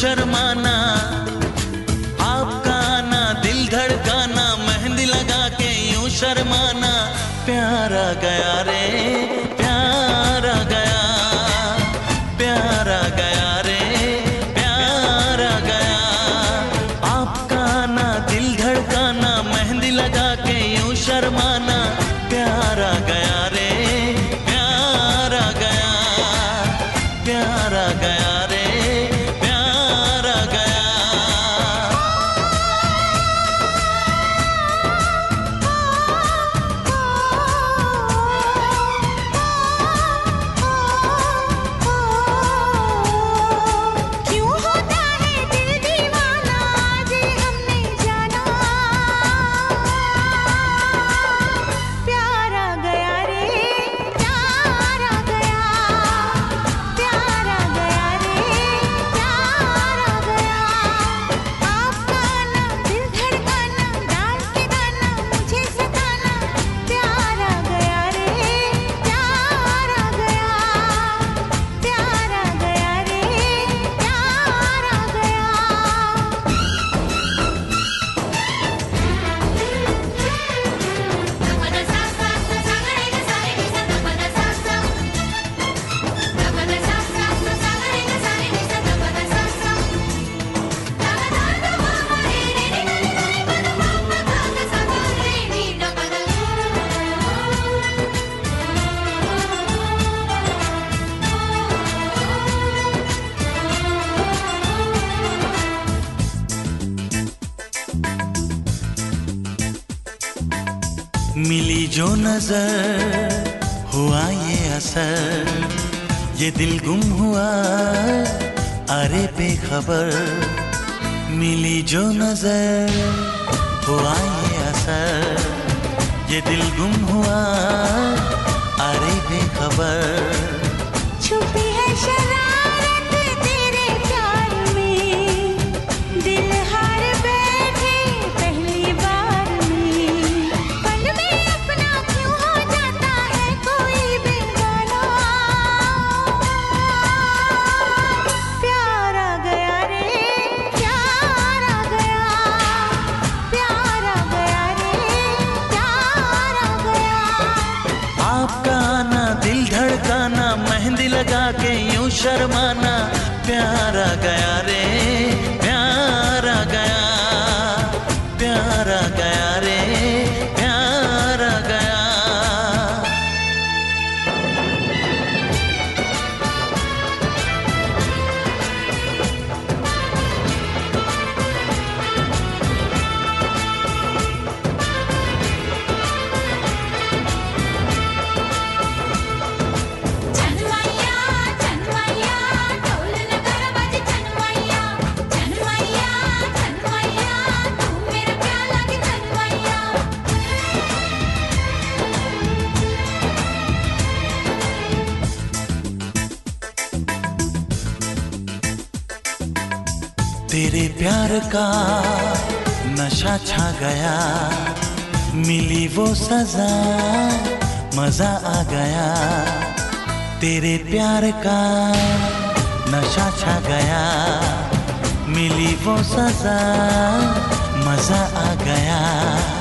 शर्माना, आपका आना दिल धड़काना, मेहंदी लगा के यूं शर्माना। प्यारा गया रे प्यारा गया, प्यारा गया रे प्यारा गया। आपका आना दिल धड़काना, मेहंदी लगा के यूं शर्माना। प्यारा गया रे प्यारा गया, प्यारा गया। मिली जो नजर हुआ ये असर, ये दिल गुम हुआ अरे बेखबर। मिली जो नजर हुआ ये असर, ये दिल गुम हुआ अरे बेखबर। मेहंदी लगा के यूं शर्माना। प्यारा गया रे प्यारा गया, प्यारा गया रे प्यारा गया। तेरे प्यार का नशा छा गया, मिली वो सजा मजा आ गया। तेरे प्यार का नशा छा गया, मिली वो सजा मजा आ गया।